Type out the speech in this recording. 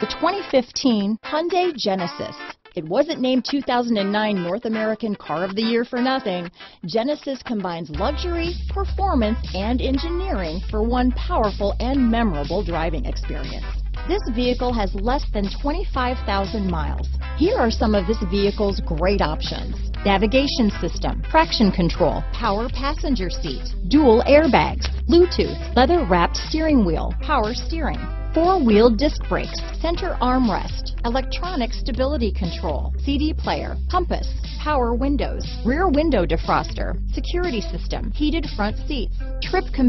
The 2015 Hyundai Genesis. It wasn't named 2009 North American Car of the Year for nothing. Genesis combines luxury, performance, and engineering for one powerful and memorable driving experience. This vehicle has less than 25,000 miles. Here are some of this vehicle's great options: navigation system, traction control, power passenger seat, dual airbags, Bluetooth, leather-wrapped steering wheel, power steering, four-wheel disc brakes, center armrest, electronic stability control, CD player, compass, power windows, rear window defroster, security system, heated front seats, trip computer.